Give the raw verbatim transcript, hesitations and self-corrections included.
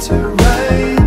to rain.